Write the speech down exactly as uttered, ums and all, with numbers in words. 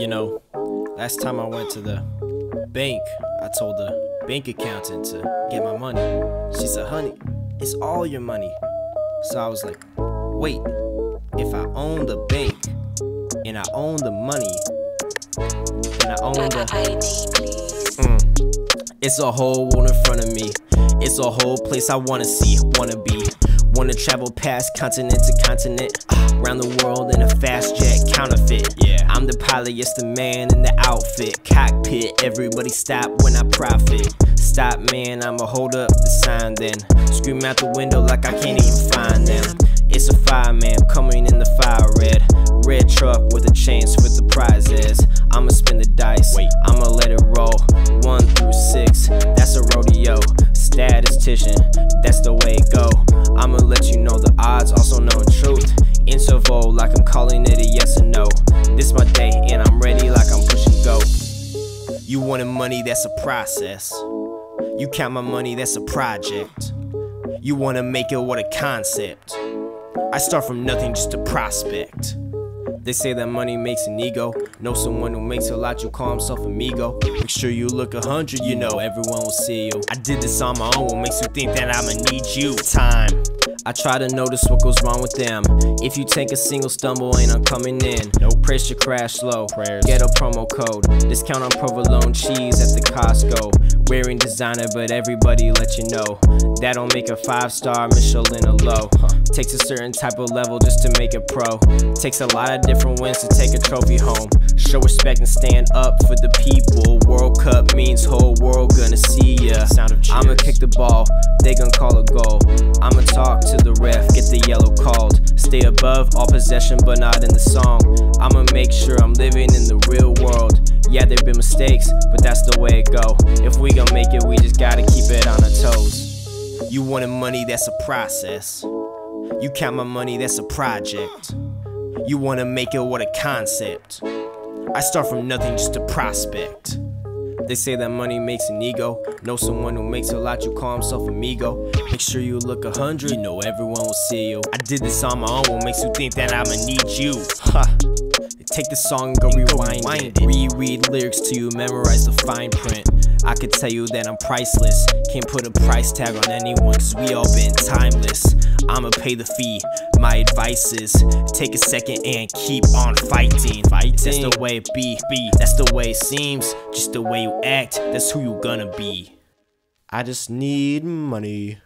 you know, last time I went to the bank, I told the bank accountant to get my money. She said, honey, it's all your money. So I was like, wait, if I own the bank and I own the money and I own the mm, it's a whole world in front of me. It's a whole place I wanna see, wanna be. Wanna travel past continent to continent, around the world in a fast jet counterfeit. Yeah, I'm the pilot, yes, the man in the outfit. Cockpit, everybody stop when I profit. Stop, man, I'ma hold up the sign then. Scream out the window like I can't even find them. It's a fireman coming in the fire red. Red truck with a chance with the prizes. I'ma spin the dice, I'ma let it roll. One through six, that's a rodeo. Statistician, that's the way it go. I'ma let you know the odds, also know truth. Interval, like I'm calling it a yes or no. This my day, and I'm ready like I'm pushing go. You wanted money, that's a process. You count my money, that's a project. You wanna make it, what a concept. I start from nothing, just a prospect. They say that money makes an ego. Know someone who makes a lot, you call himself amigo. Make sure you look a hundred, you know everyone will see you. I did this on my own, what makes you think that I'ma need you? Time, I try to notice what goes wrong with them. If you take a single stumble, ain't I'm coming in. No praise to crash low. Prayers. Get a promo code. Discount on provolone cheese at the Costco. Wearing designer, but everybody let you know that don't make a five-star Michelin a low. Takes a certain type of level just to make a pro. Takes a lot of different wins to take a trophy home. Show respect and stand up for the people. World Cup means whole world gonna see ya. I'ma kick the ball, they gon' call a goal. I'ma talk to the ref, get the yellow called. Stay above all possession but not in the song. I'ma make sure I'm living in the real world. Yeah, there've been mistakes, but that's the way it go. If we gon' make it, we just gotta keep it on our toes. You wanted money, that's a process. You count my money, that's a project. You wanna make it, what a concept. I start from nothing, just a prospect. They say that money makes an ego. Know someone who makes a lot, you call himself amigo. Make sure you look a hundred, you know everyone will see you. I did this on my own, what makes you think that I'ma need you? Huh. Take the song and go rewind it. Reread lyrics till you memorize the fine print. I could tell you that I'm priceless. Can't put a price tag on anyone, cause we all been timeless. I'ma pay the fee, my advice is take a second and keep on fighting. That's the way it be, that's the way it seems. Just the way you act, that's who you gonna be. I just need money.